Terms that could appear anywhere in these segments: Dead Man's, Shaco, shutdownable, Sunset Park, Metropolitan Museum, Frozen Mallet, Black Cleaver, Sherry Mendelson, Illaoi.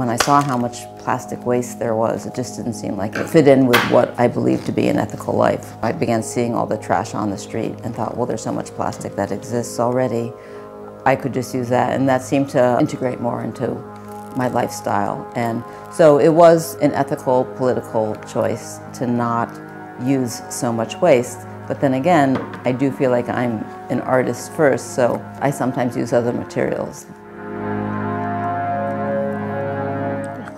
when I saw how much plastic waste there was, it just didn't seem like it fit in with what I believed to be an ethical life. I began seeing all the trash on the street and thought, well, there's so much plastic that exists already. I could just use that, and that seemed to integrate more into my lifestyle. And so it was an ethical, political choice to not use so much waste. But then again, I do feel like I'm an artist first, so I sometimes use other materials.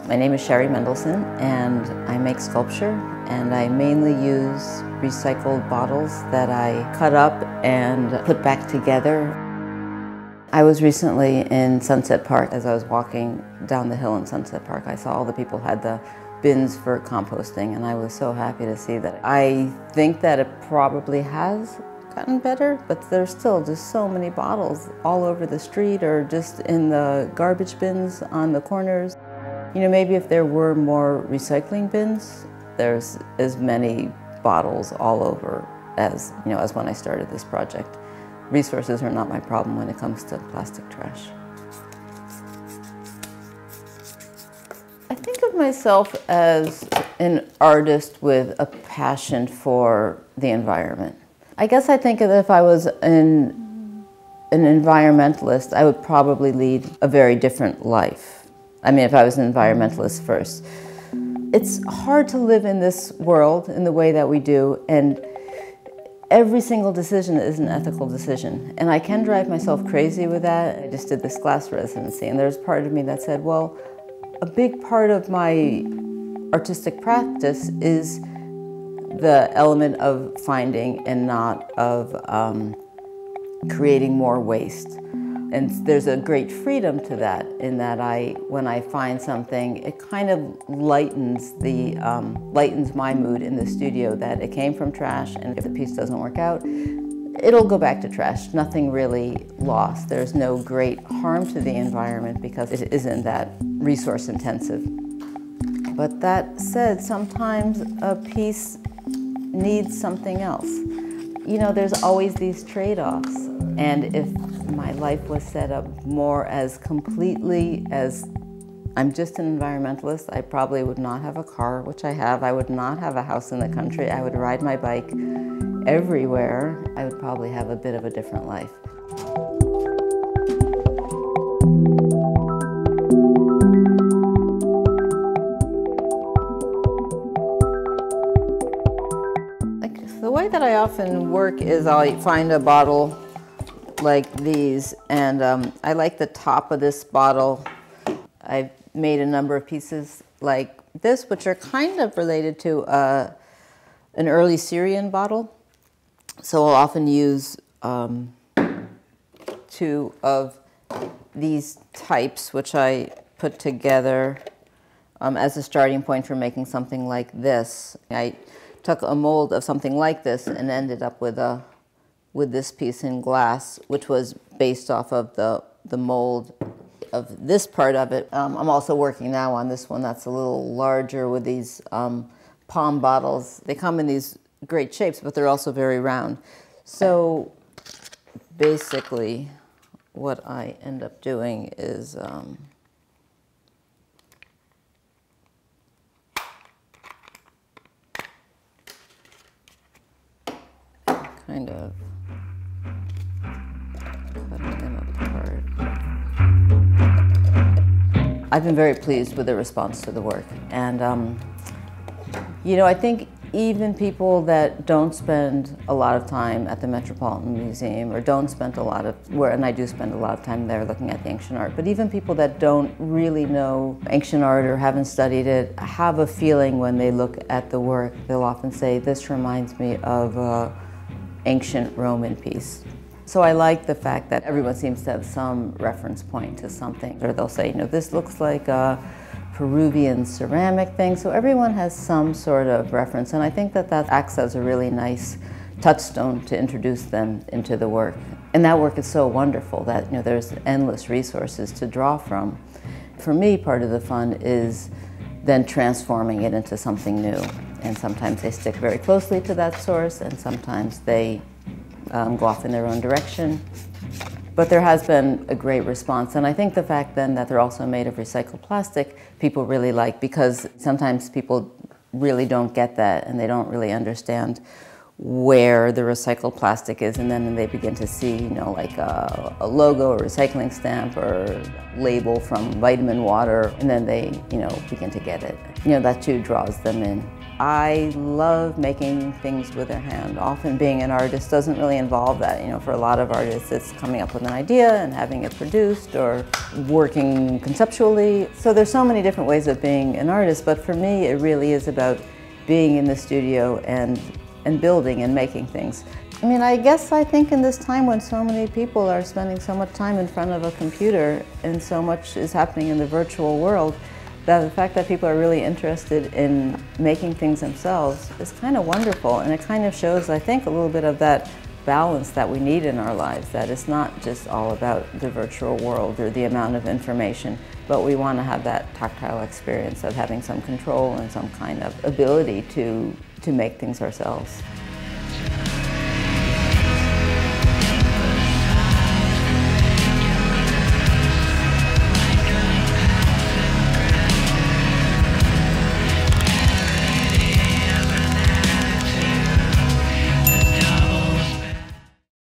My name is Sherry Mendelson, and I make sculpture, and I mainly use recycled bottles that I cut up and put back together. I was recently in Sunset Park. As I was walking down the hill in Sunset Park, I saw all the people had the bins for composting, and I was so happy to see that. I think that it probably has gotten better, but there's still just so many bottles all over the street or just in the garbage bins on the corners. You know, maybe if there were more recycling bins, there's as many bottles all over as, you know, as when I started this project. Resources are not my problem when it comes to plastic trash. I think of myself as an artist with a passion for the environment. I guess I think that if I was an environmentalist, I would probably lead a very different life. I mean, if I was an environmentalist first. It's hard to live in this world in the way that we do, and every single decision is an ethical decision. And I can drive myself crazy with that. I just did this glass residency, and there's part of me that said, well, a big part of my artistic practice is the element of finding and not of creating more waste. And there's a great freedom to that, in that when I find something, it kind of lightens the lightens my mood in the studio, that it came from trash, and if the piece doesn't work out, it'll go back to trash. Nothing really lost. There's no great harm to the environment because it isn't that resource intensive. But that said, sometimes a piece needs something else. You know, there's always these trade-offs, and if my life was set up more as completely as I'm just an environmentalist, I probably would not have a car, which I have. I would not have a house in the country. I would ride my bike everywhere. I would probably have a bit of a different life. Like, the way that I often work is I'll find a bottle like these, and I like the top of this bottle. I've made a number of pieces like this, which are kind of related to an early Syrian bottle. So I'll often use two of these types, which I put together as a starting point for making something like this. I took a mold of something like this and ended up with this piece in glass, which was based off of the mold of this part of it. I'm also working now on this one that's a little larger, with these palm bottles. They come in these great shapes, but they're also very round. So basically what I end up doing is kind of I've been very pleased with the response to the work. And, you know, I think even people that don't spend a lot of time at the Metropolitan Museum, or don't spend a lot of, and I do spend a lot of time there looking at the ancient art, but even people that don't really know ancient art or haven't studied it have a feeling when they look at the work. They'll often say, this reminds me of an ancient Roman piece. So I like the fact that everyone seems to have some reference point to something. Or they'll say, you know, this looks like a Peruvian ceramic thing. So everyone has some sort of reference. And I think that that acts as a really nice touchstone to introduce them into the work. And that work is so wonderful that, you know, there's endless resources to draw from. For me, part of the fun is then transforming it into something new. And sometimes they stick very closely to that source, and sometimes they go off in their own direction. But there has been a great response, and I think the fact then that they're also made of recycled plastic, people really like, because sometimes people really don't get that and they don't really understand where the recycled plastic is, and then they begin to see, you know, like a logo or recycling stamp or label from Vitamin Water, and then they, you know, begin to get it. You know, that too draws them in. I love making things with their hand. Often being an artist doesn't really involve that. You know, for a lot of artists, it's coming up with an idea and having it produced or working conceptually. So there's so many different ways of being an artist, but for me, it really is about being in the studio and building and making things. I mean, I guess I think in this time when so many people are spending so much time in front of a computer and so much is happening in the virtual world, that the fact that people are really interested in making things themselves is kind of wonderful, and it kind of shows, I think, a little bit of that balance that we need in our lives, that it's not just all about the virtual world or the amount of information, but we want to have that tactile experience of having some control and some kind of ability to make things ourselves.